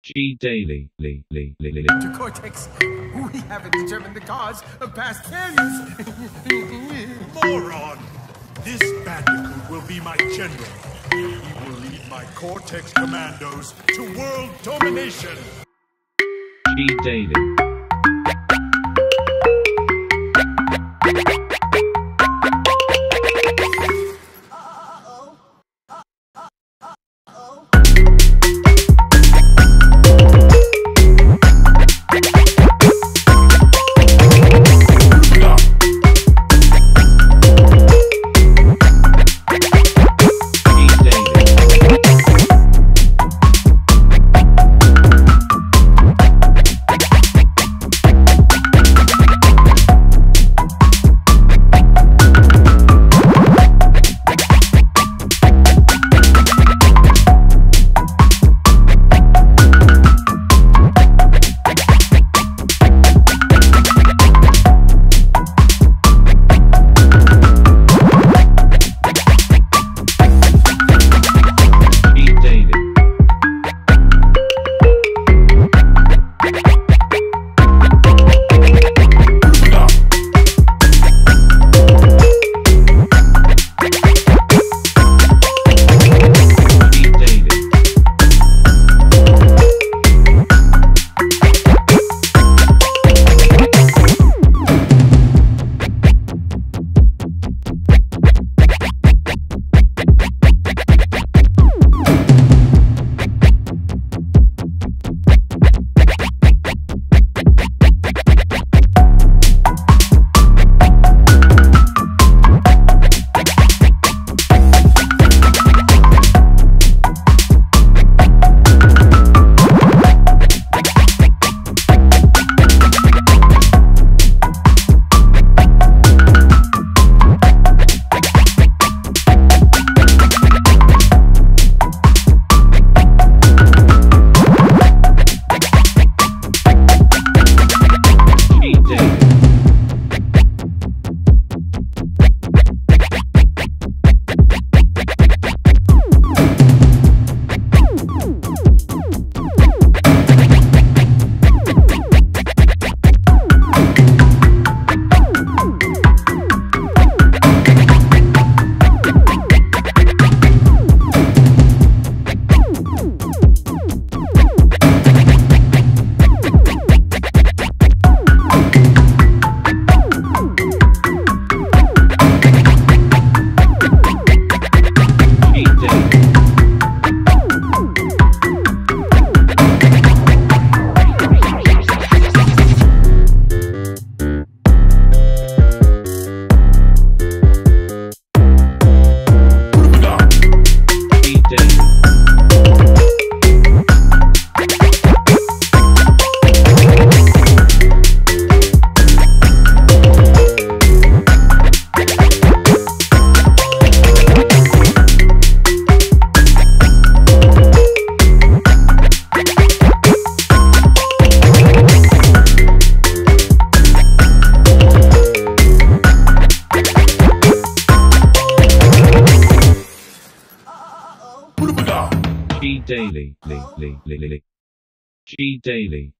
G-Daley, Dr. Cortex, we haven't determined the cause of past tense. Moron! This bandicoot will be my general. He will lead my Cortex commandos to world domination. G-Daley. G-Daley.